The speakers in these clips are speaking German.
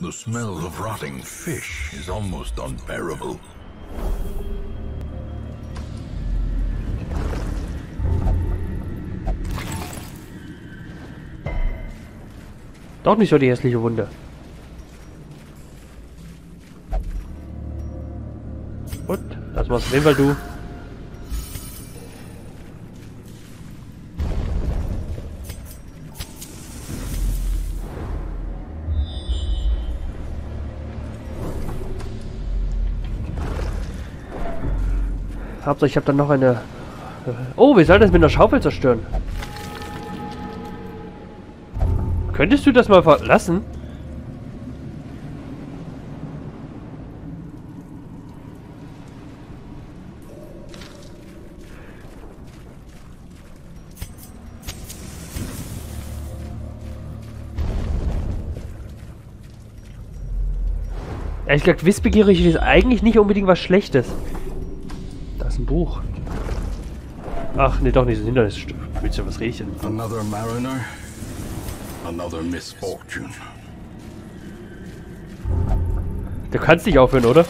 The smell of rotting fish is almost unbearable. Doch nicht so die hässliche Wunde. Gut, das war's auf jeden Fall, du. Hauptsache, ich habe dann noch eine... Oh, wir sollen das mit einer Schaufel zerstören. Könntest du das mal verlassen? Ehrlich gesagt, wissbegierig ist eigentlich nicht unbedingt was Schlechtes. Das ist ein Buch. Ach, nee, doch nicht. Das Hindernisstück. Willst du was riechen? Another Mariner. Another misfortune. Du kannst nicht aufhören, oder?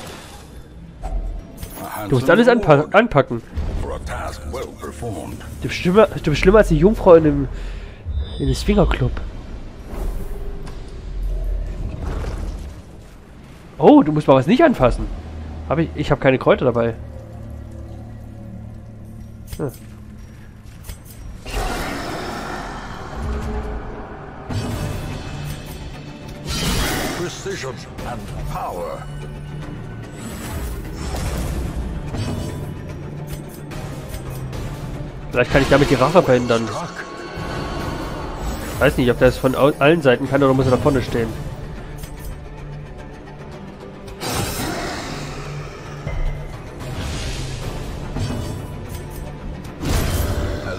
Du musst alles anpacken. Du bist schlimmer als die Jungfrau in einem Swingerclub. Oh, du musst mal was nicht anfassen. Ich habe keine Kräuter dabei. Hm. Precision and power. Vielleicht kann ich damit die Rache verhindern. Ich weiß nicht, ob das von allen Seiten kann oder muss er da vorne stehen.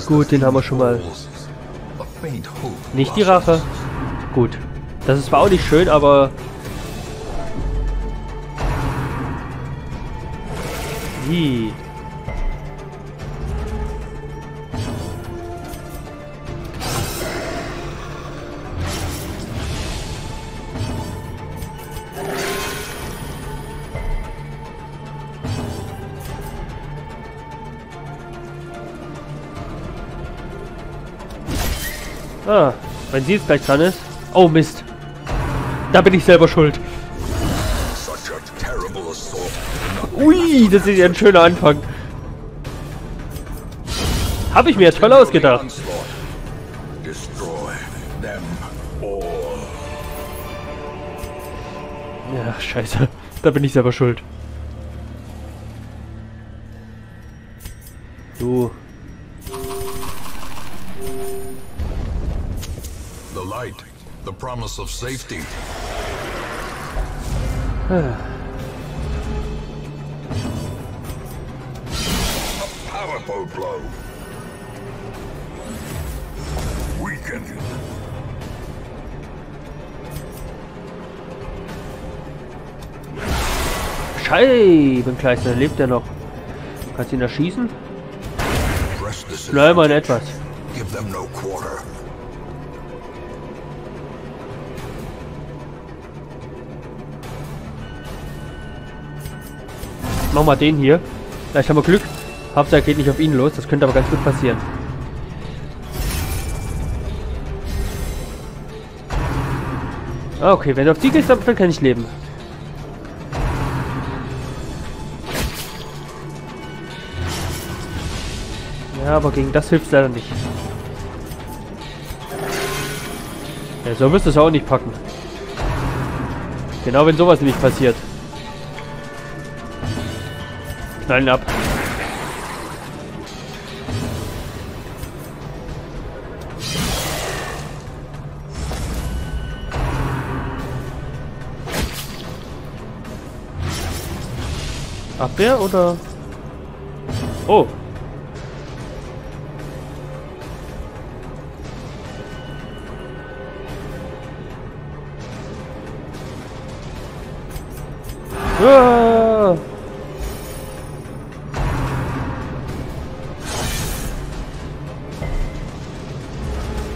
Gut, den haben wir schon mal. Nicht die Rache. Gut. Das ist zwar auch nicht schön, aber... Wie? Ah, wenn sie jetzt gleich dran ist. Oh Mist. Da bin ich selber schuld. Ui, das ist ja ein schöner Anfang. Habe ich mir jetzt voll ausgedacht. Ja, scheiße. Da bin ich selber schuld. Du. The light. The promise of safety. A powerful blow. Weaken. Scheibenkleister, lebt er noch? Kannst du ihn erschießen? Bleib mal in etwas. Give them no quarter. Mach mal den hier. Vielleicht haben wir Glück. Hauptsache er geht nicht auf ihn los. Das könnte aber ganz gut passieren. Okay, wenn du auf die gehst, dann kann ich leben. Ja, aber gegen das hilft es leider nicht. Ja, so wirst du es auch nicht packen. Genau, wenn sowas nämlich passiert. Knallen ab. Abwehr oder? Oh. Ah.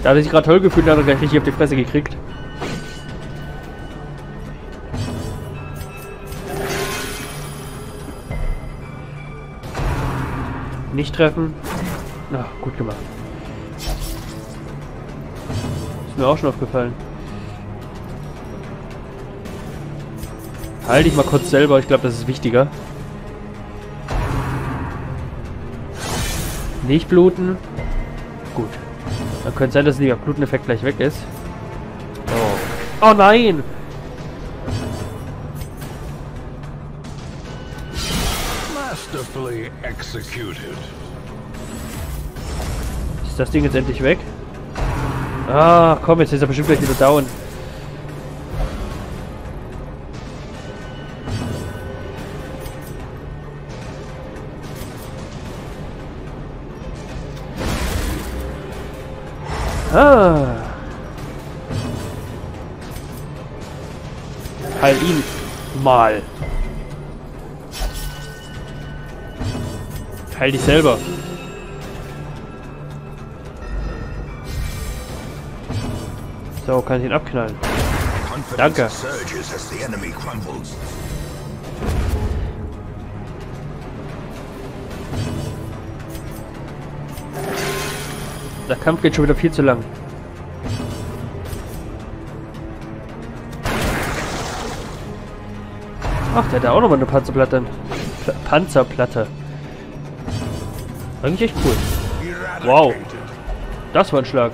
Da hat er sich gerade toll gefühlt und hat er gleich richtig auf die Fresse gekriegt. Nicht treffen. Na, gut gemacht. Ist mir auch schon aufgefallen. Halte ich mal kurz selber. Ich glaube, das ist wichtiger. Nicht bluten. Gut. Dann könnte es sein, dass der Bluteneffekt gleich weg ist. Oh, oh nein! Ist das Ding jetzt endlich weg? Ah, komm, jetzt ist er bestimmt gleich wieder down. Ah. Heil ihn mal. Heil dich selber. So, kann ich ihn abknallen. Danke. Der Kampf geht schon wieder viel zu lang. Ach, der hat da auch nochmal eine Panzerplatte. Panzerplatte. Eigentlich echt cool. Wow. Das war ein Schlag.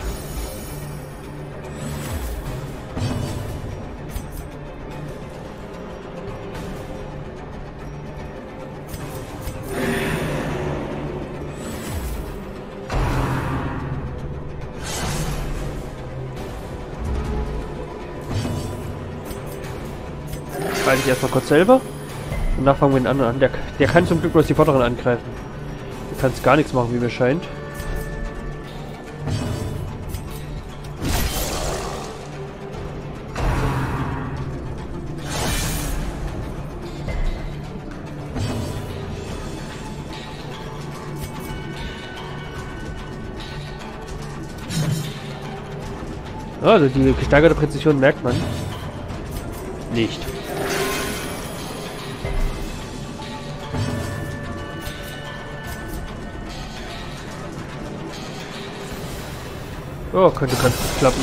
Ich erstmal kurz selber und danach fangen wir den anderen an. Der kann zum Glück bloß die Vorderen angreifen. Der kann es gar nichts machen, wie mir scheint. Also die gesteigerte Präzision merkt man nicht. Oh, könnte ganz gut klappen.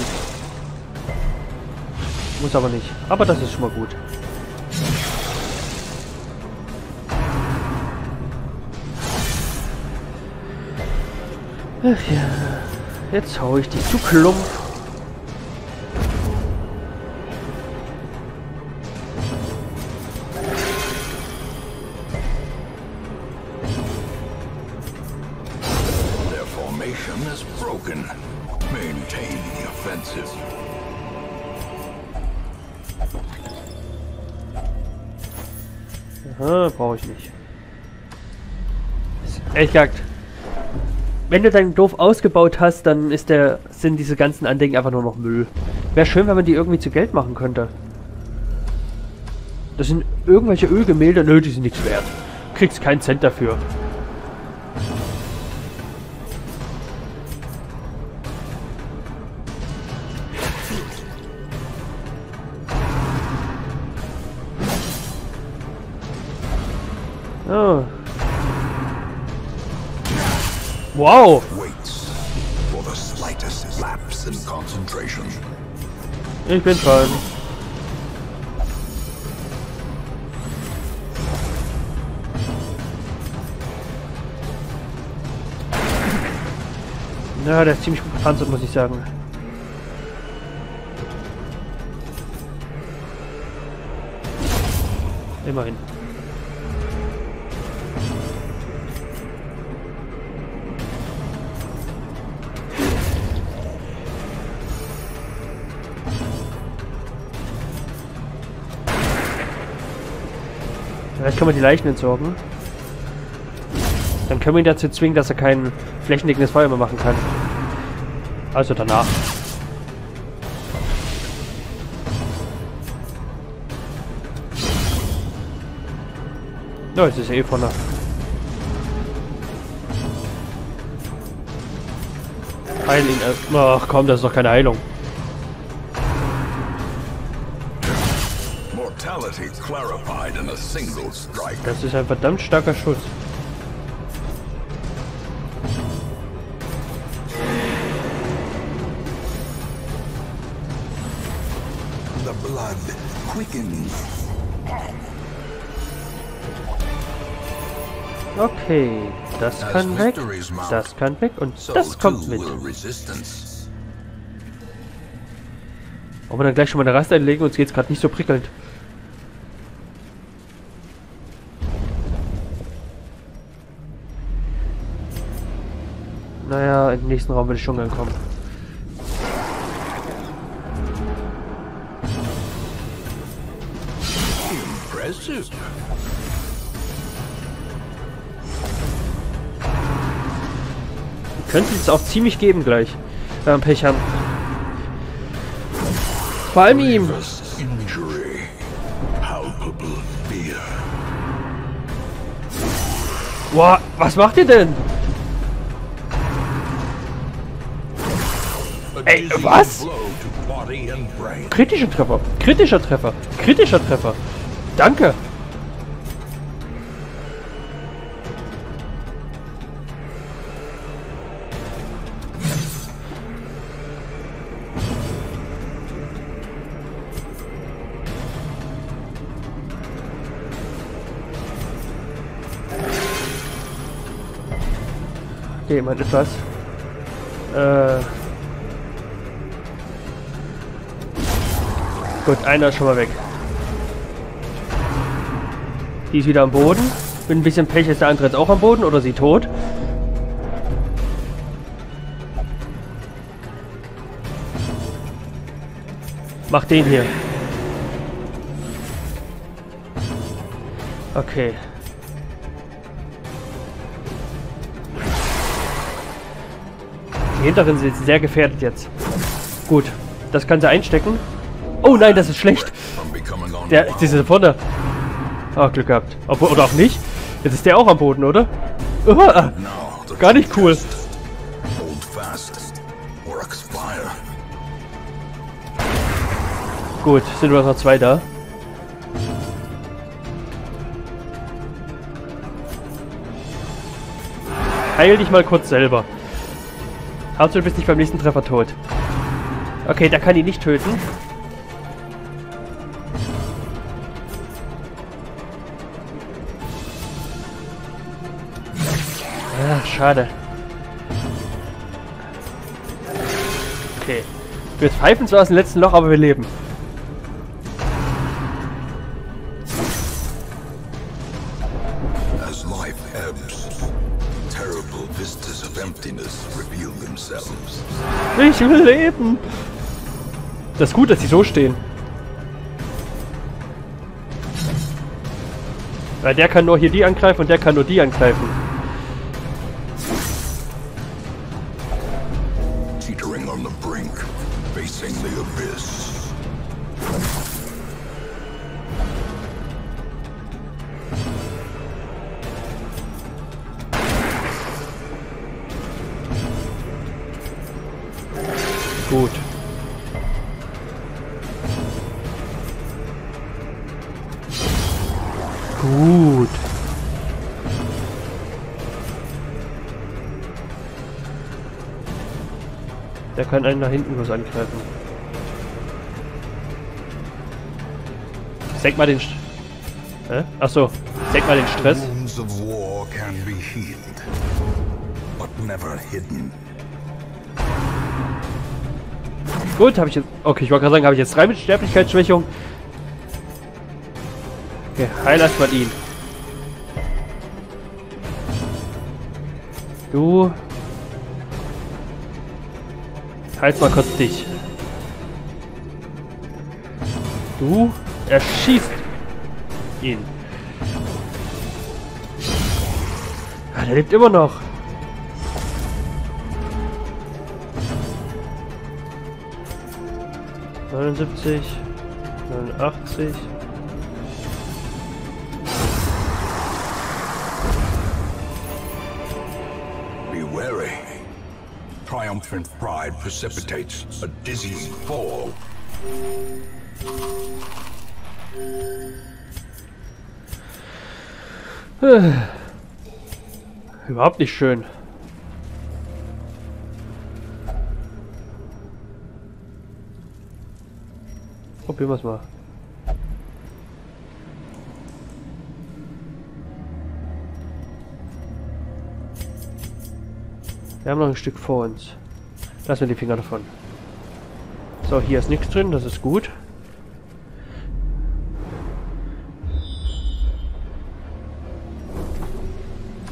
Muss aber nicht. Aber das ist schon mal gut. Ach ja. Jetzt hau ich dich zu Klump. Their formation is broken. Maintain the offensive. Aha, brauche ich nicht. Ehrlich gesagt, wenn du deinen Dorf ausgebaut hast, dann sind diese ganzen Andenken einfach nur noch Müll. Wäre schön, wenn man die irgendwie zu Geld machen könnte. Das sind irgendwelche Ölgemälde, nö, die sind nichts wert. Du kriegst keinen Cent dafür. Oh. Wow! Ich bin dran. Na, der ist ziemlich gut gepanzert, muss ich sagen. Immerhin. Vielleicht kann man die Leichen entsorgen. Dann können wir ihn dazu zwingen, dass er kein flächendeckendes Feuer mehr machen kann. Also danach. Ja, jetzt ist er eh vorne. Heil ihn erstmal. Ach komm, das ist doch keine Heilung. Das ist ein verdammt starker Schuss. blood quickens. Okay, das kann weg, das kann weg und das kommt mit. Ob wir dann gleich schon mal eine Rast einlegen, uns geht's gerade nicht so prickelnd. Naja, in den nächsten Raum würde ich schon gern kommen. Impressive. Könnte es auch ziemlich geben gleich, wenn wir Pech haben. Vor allem ihm. Boah, was macht ihr denn? Ey, was? Kritischer Treffer, kritischer Treffer, kritischer Treffer. Danke. Okay, man ist was. Gut, einer ist schon mal weg. Die ist wieder am Boden. Mit ein bisschen Pech ist der andere jetzt auch am Boden oder sie tot. Mach den hier. Okay. Die hinteren sind sehr gefährdet jetzt. Gut, das kann sie einstecken. Oh nein, das ist schlecht. Diese vorne. Ah, Glück gehabt. Obwohl, oder auch nicht. Jetzt ist der auch am Boden, oder? Gar nicht cool. Gut, sind nur noch zwei da. Heil dich mal kurz selber. Hauptsache, du bist nicht beim nächsten Treffer tot. Okay, da kann die nicht töten. Ach, schade. Okay. Wir pfeifen zwar aus dem letzten Loch, aber wir leben. As life ebbs, terrible vistas of emptiness reveal themselves. Ich will leben! Das ist gut, dass die so stehen. Weil der kann nur hier die angreifen und der kann nur die angreifen. Teetering on the brink, facing the abyss. Gut. Gut. Der kann einen nach hinten bloß angreifen. Senk mal den Stress. Achso, senk mal den Stress. Gut, habe ich jetzt. Okay, ich wollte gerade sagen, habe ich jetzt 3 mit Sterblichkeitsschwächung. Okay, heil erstmal ihn. Du. Heiz mal kurz dich. Du. Er schießt ihn. Ah, der lebt immer noch. Neunundsiebzig, 89. Be wary. Triumphant pride precipitates a dizzying fall. Überhaupt nicht schön. Probieren wir es mal. Wir haben noch ein Stück vor uns. Lassen wir die Finger davon. So, hier ist nichts drin, das ist gut.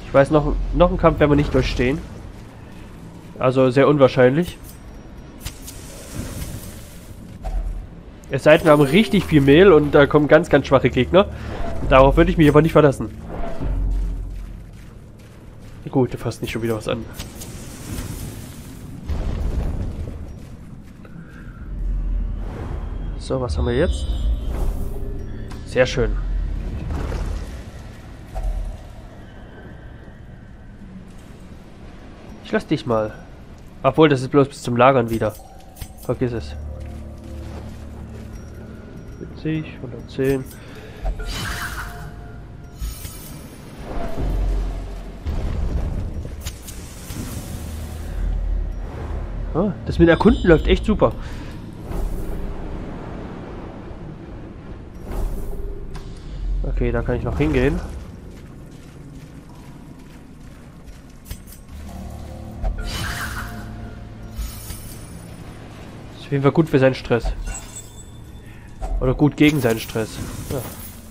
Ich weiß, noch einen Kampf werden wir nicht durchstehen. Also sehr unwahrscheinlich. Es sei denn, wir haben richtig viel Mehl und da kommen ganz, ganz schwache Gegner. Darauf würde ich mich aber nicht verlassen. Gut, du fasst nicht schon wieder was an. So, was haben wir jetzt? Sehr schön. Ich lass dich mal. Obwohl, das ist bloß bis zum Lagern wieder. Vergiss es. 70, 110. Ah, das mit Erkunden läuft echt super. Okay, da kann ich noch hingehen. Auf jeden Fall gut für seinen Stress. Oder gut gegen seinen Stress. Ja.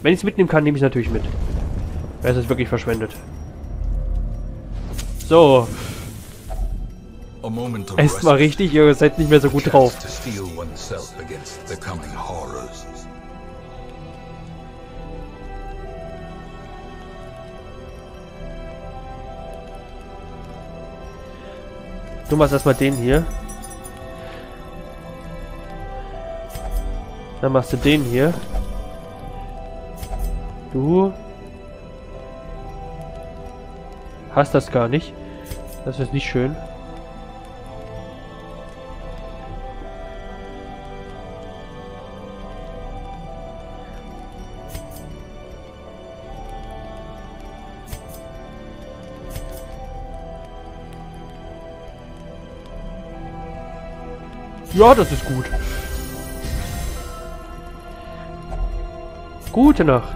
Wenn ich es mitnehmen kann, nehme ich es natürlich mit. Weil es ist wirklich verschwendet. So. Esst mal richtig, ihr seid nicht mehr so gut drauf. Du machst erstmal den hier. Dann machst du den hier. Du hast das gar nicht. Das ist nicht schön. Ja, das ist gut. Gute Nacht.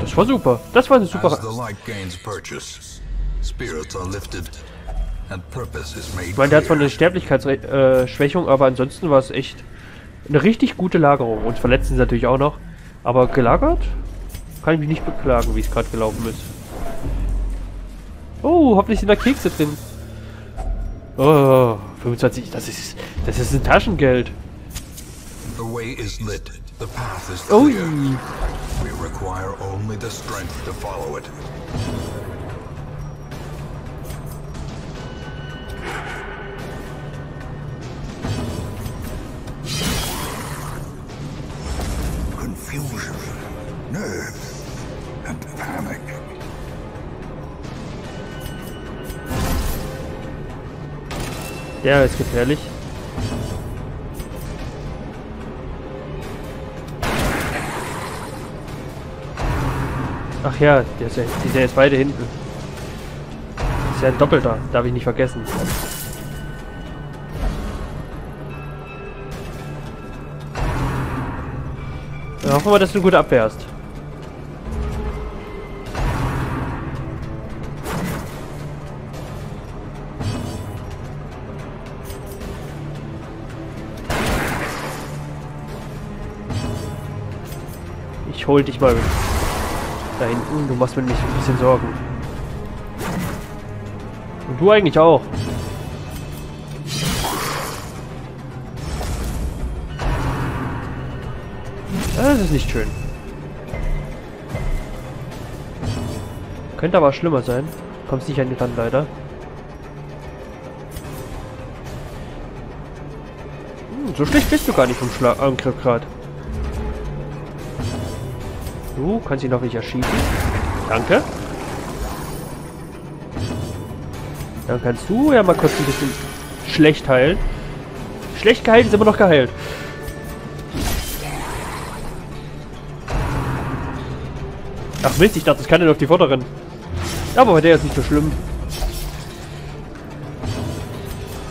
Das war super. Das war eine super Reise. Ich meine, der hat zwar eine Sterblichkeitsschwächung, aber ansonsten war es echt eine richtig gute Lagerung. Uns verletzen sie natürlich auch noch. Aber gelagert kann ich mich nicht beklagen, wie es gerade gelaufen ist. Oh, hoffentlich sind da Kekse drin. Oh, 25, das ist ein Taschengeld. Oh. Confusion, nerves and panic. Der ist gefährlich. Ach ja, der ist beide hinten. Das ist ja ein Doppelter, darf ich nicht vergessen. Ja, hoffen wir, dass du gut abwehrst. Ich hol dich mal da hinten, du machst mir nicht ein bisschen Sorgen. Und du eigentlich auch. Das ist nicht schön. Könnte aber schlimmer sein. Kommst nicht an den Rand, leider. So schlecht bist du gar nicht vom Angriff gerade. Du kannst ihn noch nicht erschießen. Danke. Dann kannst du ja mal kurz ein bisschen schlecht heilen. Schlecht geheilt ist immer noch geheilt. Ach Mist, ich dachte, das kann ja noch die Vorderen. Aber bei der ist nicht so schlimm.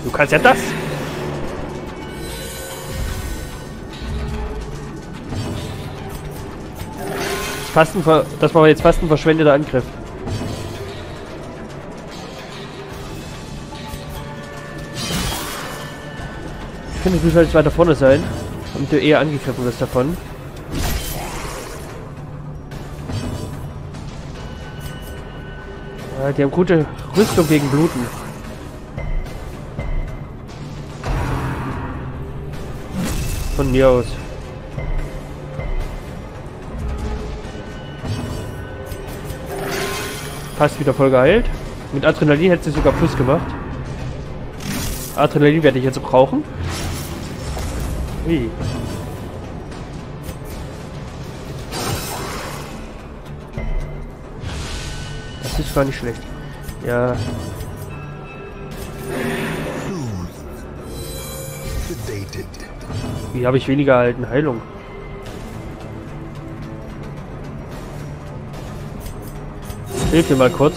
Du kannst ja das. Das war jetzt fast ein verschwendeter Angriff. könnte nicht weiter vorne sein, damit du eher angegriffen wirst davon. Ja, die haben gute Rüstung gegen Bluten. Von mir aus. Fast wieder voll geheilt. Mit Adrenalin hätte sie sogar plus gemacht. Adrenalin werde ich jetzt brauchen. Ui. Das ist gar nicht schlecht. Ja. Wie habe ich weniger erhalten? Heilung. Hilf mir mal kurz.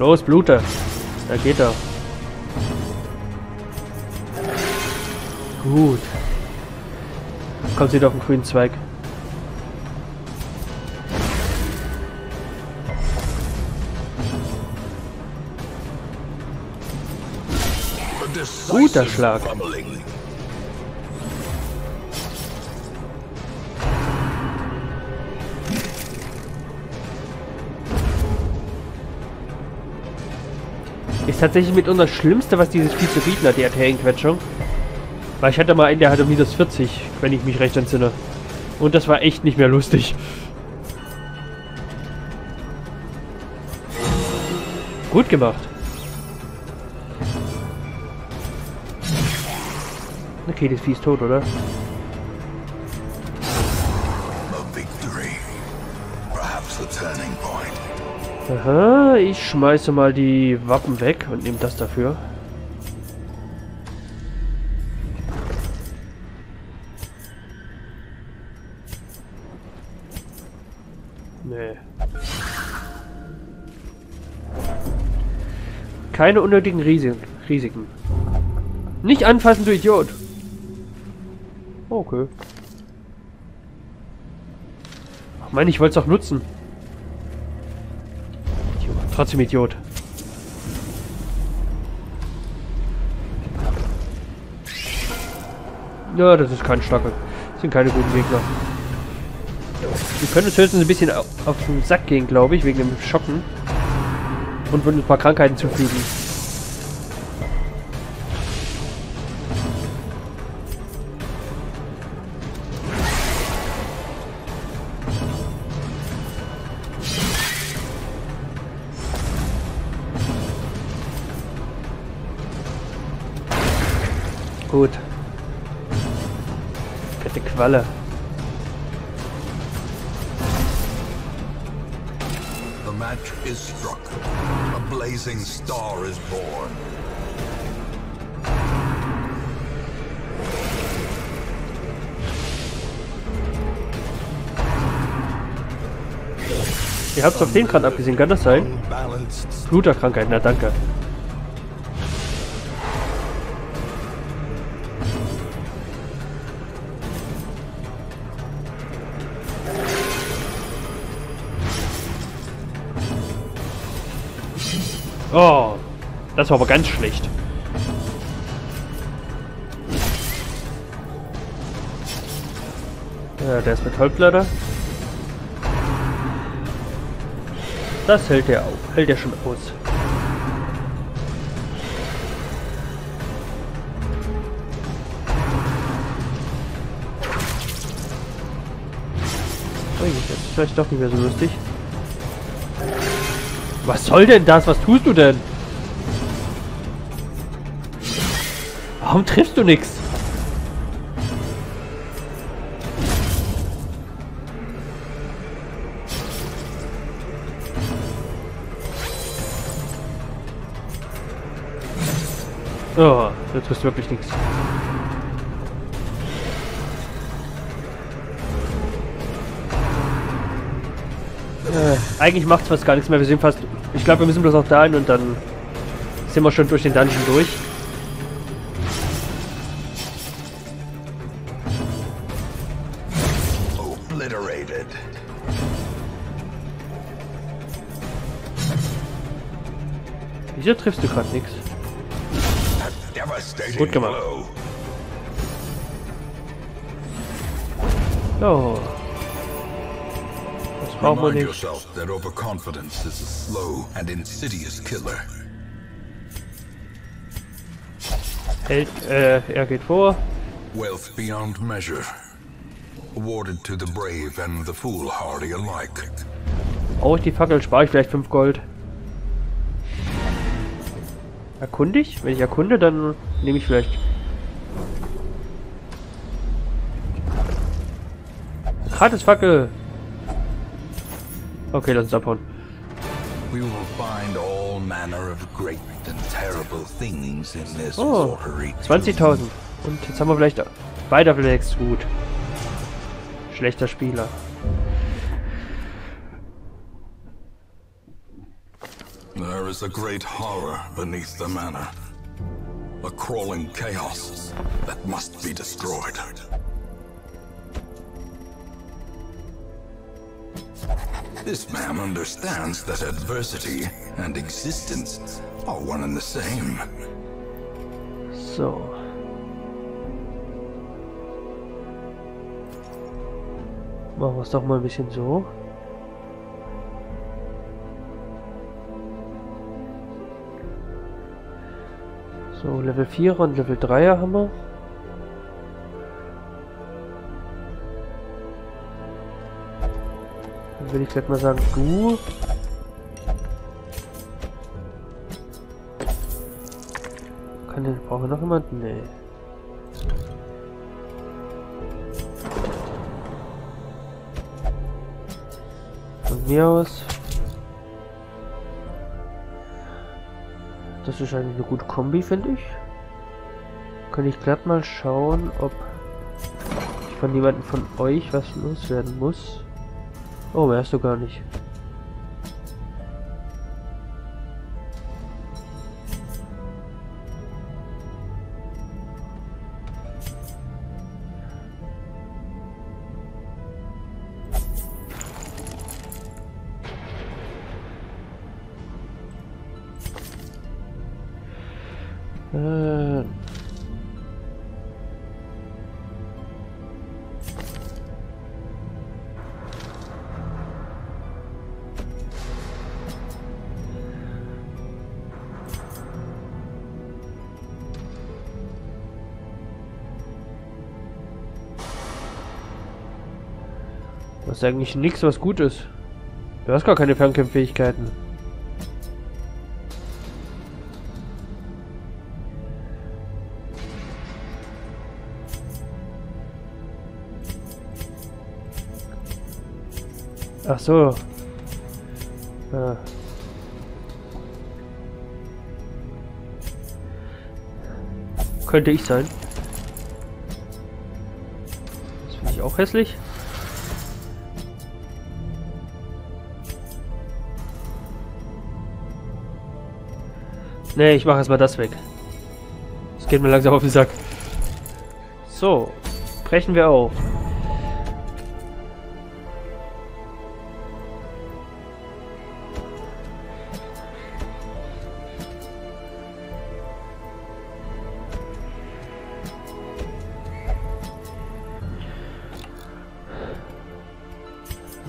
Los, Blute. Da geht er. Gut. Kommt wieder auf den grünen Zweig. Guter Schlag. Ist tatsächlich mitunter das Schlimmste, was dieses Vieh zu bieten hat, die Arterienquetschung. Weil ich hatte mal einen, der hatte minus 40, wenn ich mich recht entsinne. Und das war echt nicht mehr lustig. Gut gemacht. Okay, das Vieh ist tot, oder? Aha, ich schmeiße mal die Wappen weg und nehme das dafür. Nee. Keine unnötigen Risiken. Nicht anfassen, du Idiot! Okay. Ach mein, ich wollte es doch nutzen. Trotzdem Idiot. Ja, das ist kein Stackel. Das sind keine guten Gegner. Wir können uns höchstens ein bisschen auf den Sack gehen, glaube ich, wegen dem Schocken. Und würden ein paar Krankheiten zufügen. Gut. Fette Qualle. The match is struck. A blazing star is born. Ihr habt es auf den Kran abgesehen, kann das sein? Bluterkrankheit, na danke. Oh, das war aber ganz schlecht. Ja, der ist mit Halblader. Das hält der auch. Hält der schon aus. Oh, das ist vielleicht doch nicht mehr so lustig. Was soll denn das? Was tust du denn? Warum triffst du nichts? Oh, du triffst wirklich nichts. Eigentlich macht's fast gar nichts mehr. Wir sind fast. Ich glaube, wir müssen bloß noch da hin und dann sind wir schon durch den Dungeon durch. Wieso triffst du gerade nichts? Gut gemacht. So. Was brauchen wir nicht? Er geht vor. Wealth beyond measure, awarded to the brave and the foolhardy alike. Oh, die Fackel spare ich vielleicht 5 Gold. Erkundig? Wenn ich erkunde, dann nehme ich vielleicht. Gratis Fackel! Okay, lass uns abhauen. We will find all manner of great and terrible things in this watery. 20.000. Und jetzt haben wir vielleicht weiter vielleicht gut. Schlechter Spieler. There is a great horror beneath the manor. A crawling chaos that must be destroyed. This man understands that adversity and existence are one and the same. So. Machen wir es doch mal ein bisschen so. So, Level 4er und Level 3er haben wir. Dann würde ich gleich mal sagen, du. Brauchen wir noch jemanden? Nee. Von mir aus. Das ist eigentlich eine gute Kombi, finde ich. Kann ich glatt mal schauen, ob ich von jemandem von euch was loswerden muss. Oh, wärst du gar nicht. Das ist eigentlich nichts, was gut ist. Du hast gar keine Fernkampffähigkeiten. Ach so. Ah. Könnte ich sein. Das finde ich auch hässlich. Ne, ich mache erstmal das weg. Das geht mir langsam auf den Sack. So, brechen wir auf.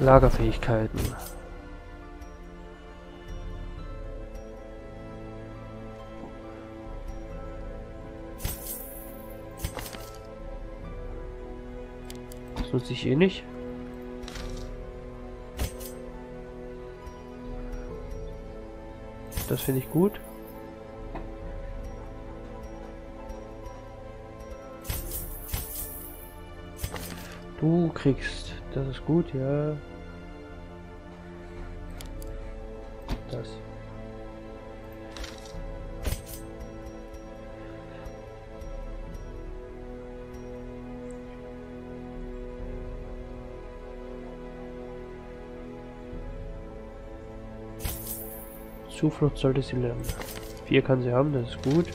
Lagerfähigkeiten. Das nutze ich eh nicht. Das finde ich gut. Du kriegst, das ist gut, ja. Das. Zuflucht sollte sie lernen. 4 kann sie haben, das ist gut.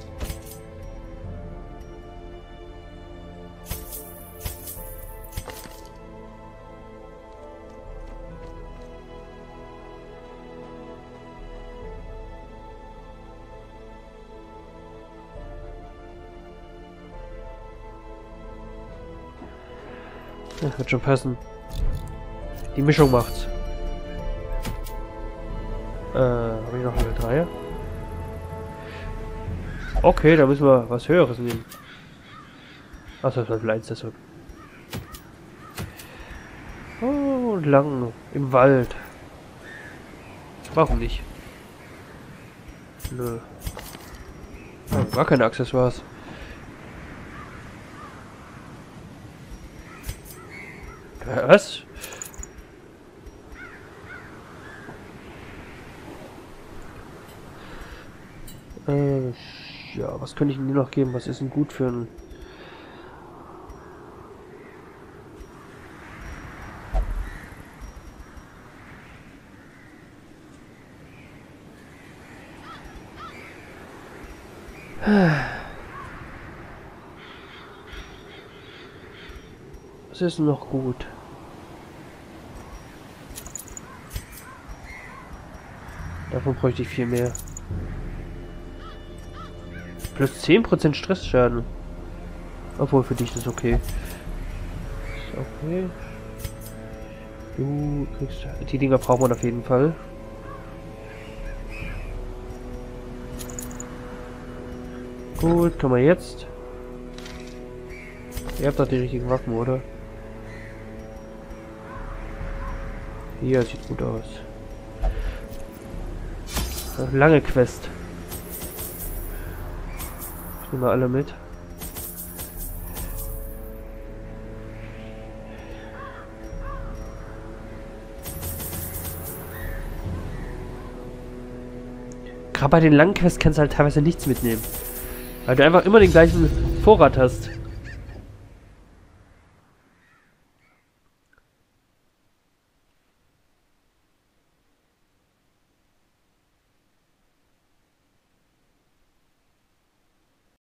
Das wird schon passen. Die Mischung macht's. Habe ich noch eine 3er? Okay, da müssen wir was Höheres nehmen. Achso, das war Level 1, das wird. Oh, und lang im Wald. Warum nicht? Nö. Oh, gar keine Accessoires. Was? Ja, was könnte ich ihm noch geben? Was ist denn gut für ein... Was ist denn noch gut? Davon bräuchte ich viel mehr. Plus 10% Stressschaden. Obwohl, für dich ist okay. Ist okay. Du kriegst... Die Dinger braucht man auf jeden Fall. Gut, können wir jetzt... Ihr habt doch die richtigen Waffen, oder? Hier, sieht gut aus. Lange Quest. Ich nehme alle mit. Gerade bei den langen Quests kannst du halt teilweise nichts mitnehmen. Weil du einfach immer den gleichen Vorrat hast.